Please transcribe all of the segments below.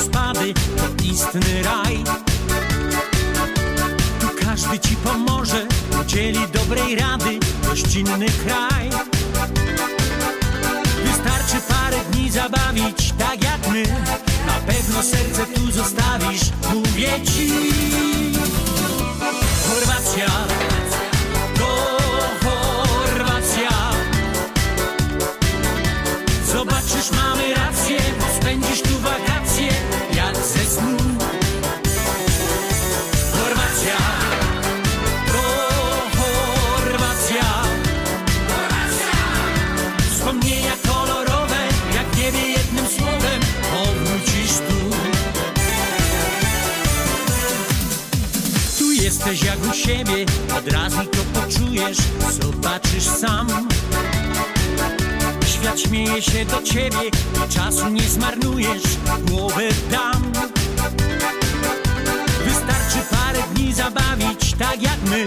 wodospady to istny raj. Tu każdy ci pomoże, udzieli dobrej rady, gościnny kraj. Wystarczy parę dni zabawić, tak jak my. Na pewno serce tu zostawisz, mówię ci. Chorwacja, to Chorwacja. Zobaczysz, mamy rację, bo spędzisz tu wakacje jak ze snu. Chorwacja, to Chorwacja. Wspomnienia kolorowe, jak niebie jednym słowem powrócisz tu. Tu jesteś jak u siebie, od razu to poczujesz, zobaczysz sam. Świat śmieje się do ciebie i czasu nie zmarnujesz, głowę dam. Wystarczy parę dni zabawić, tak jak my.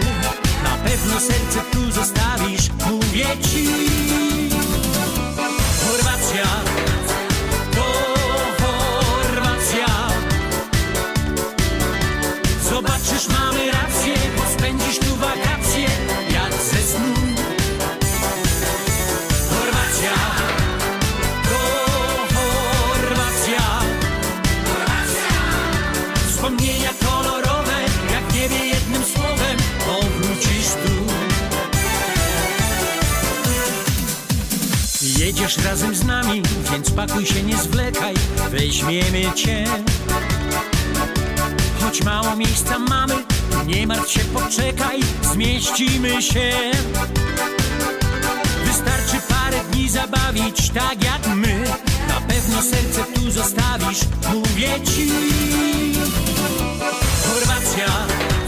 Na pewno serce tu zostawisz, mówię ci. Chorwacja, to Chorwacja. Zobaczysz, mamy rację, bo spędzisz tu wakacje jak ze snu. Wspomnienia kolorowe, jak niebie jednym słowem, powrócisz tu. Jedziesz razem z nami, więc pakuj się, nie zwlekaj, weźmiemy cię. Choć mało miejsca mamy, nie martw się, poczekaj, zmieścimy się. Wystarczy parę dni zabawić, tak jak my. Na pewno serce tu zostawisz, mówię ci. Chorwacja.